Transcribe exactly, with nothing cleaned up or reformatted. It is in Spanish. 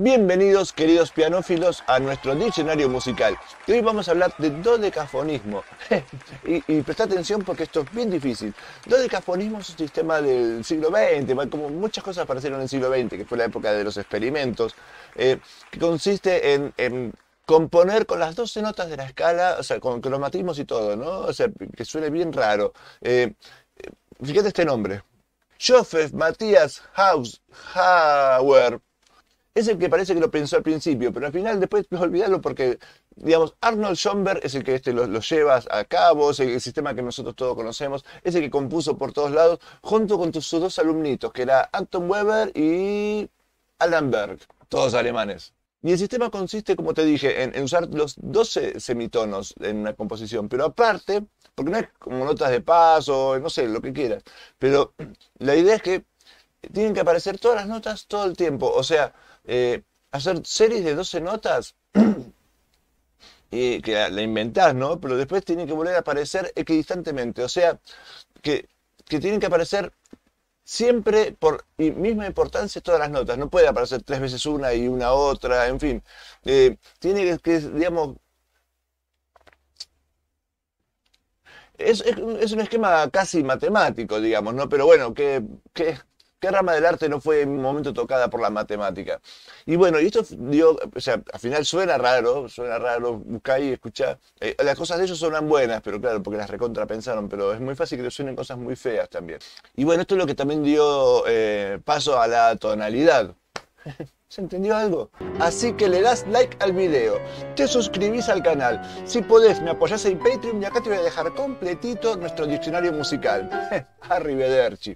Bienvenidos, queridos pianófilos, a nuestro diccionario musical. Y hoy vamos a hablar de dodecafonismo. y, y presta atención porque esto es bien difícil. Dodecafonismo es un sistema del siglo veinte, como muchas cosas aparecieron en el siglo veinte, que fue la época de los experimentos, eh, que consiste en, en componer con las doce notas de la escala, o sea, con cromatismos y todo, ¿no? O sea, que suene bien raro. Eh, fíjate este nombre. Josef Matthias Haus Hauer. Es el que parece que lo pensó al principio, pero al final después olvidarlo porque, digamos, Arnold Schoenberg es el que este, lo, lo lleva a cabo, es el, el sistema que nosotros todos conocemos, es el que compuso por todos lados, junto con tus, sus dos alumnitos, que era Anton Weber y Alban Berg, todos alemanes. Y el sistema consiste, como te dije, en, en usar los doce semitonos en una composición, pero aparte, porque no es como notas de paso, no sé, lo que quieras, pero la idea es que tienen que aparecer todas las notas todo el tiempo, o sea, Eh, hacer series de doce notas eh, que la, la inventás, ¿no? Pero después tienen que volver a aparecer equidistantemente, o sea, que, que tienen que aparecer siempre por y misma importancia todas las notas, no puede aparecer tres veces una y una otra, en fin, eh, tiene que, digamos, es, es, es un esquema casi matemático, digamos, ¿no? Pero bueno, que... que ¿qué rama del arte no fue en un momento tocada por la matemática? Y bueno, y esto dio, o sea, al final suena raro, suena raro, buscá y escuchá. Eh, las cosas de ellos suenan buenas, pero claro, porque las recontrapensaron, pero es muy fácil que suenen cosas muy feas también. Y bueno, esto es lo que también dio eh, paso a la tonalidad. ¿Se entendió algo? Así que le das like al video, te suscribís al canal, si podés me apoyás en Patreon y acá te voy a dejar completito nuestro diccionario musical. Arrivederci.